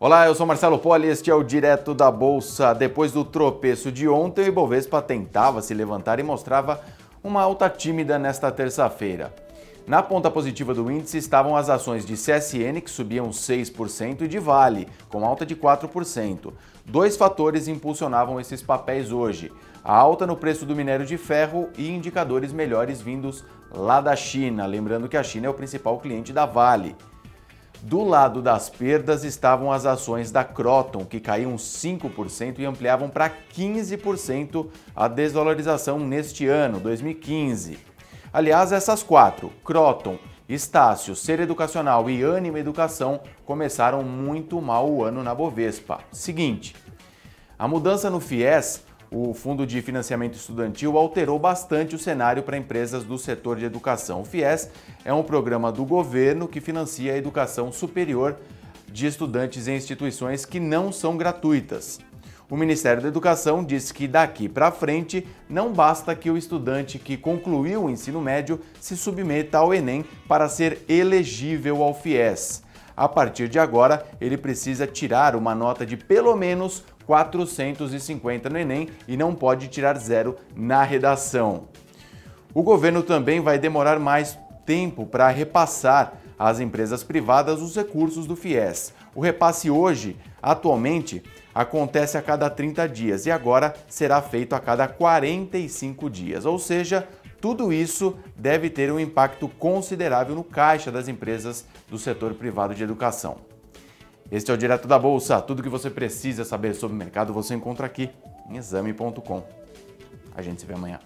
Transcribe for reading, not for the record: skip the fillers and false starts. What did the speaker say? Olá, eu sou Marcelo Poli e este é o Direto da Bolsa. Depois do tropeço de ontem, o Ibovespa tentava se levantar e mostrava uma alta tímida nesta terça-feira. Na ponta positiva do índice estavam as ações de CSN, que subiam 6%, e de Vale, com alta de 4%. Dois fatores impulsionavam esses papéis hoje: a alta no preço do minério de ferro e indicadores melhores vindos lá da China. Lembrando que a China é o principal cliente da Vale. Do lado das perdas estavam as ações da Kroton, que caíam 5% e ampliavam para 15% a desvalorização neste ano, 2015. Aliás, essas quatro, Kroton, Estácio, Ser Educacional e Ânima Educação, começaram muito mal o ano na Bovespa. Seguinte, a mudança no FIES, o Fundo de Financiamento Estudantil, alterou bastante o cenário para empresas do setor de educação. O FIES é um programa do governo que financia a educação superior de estudantes em instituições que não são gratuitas. O Ministério da Educação diz que daqui para frente não basta que o estudante que concluiu o ensino médio se submeta ao Enem para ser elegível ao FIES. A partir de agora, ele precisa tirar uma nota de pelo menos 450 no Enem e não pode tirar zero na redação. O governo também vai demorar mais tempo para repassar às empresas privadas os recursos do FIES. O repasse hoje, atualmente, acontece a cada 30 dias e agora será feito a cada 45 dias, ou seja, tudo isso deve ter um impacto considerável no caixa das empresas do setor privado de educação. Este é o Direto da Bolsa. Tudo o que você precisa saber sobre o mercado você encontra aqui em Exame.com. A gente se vê amanhã.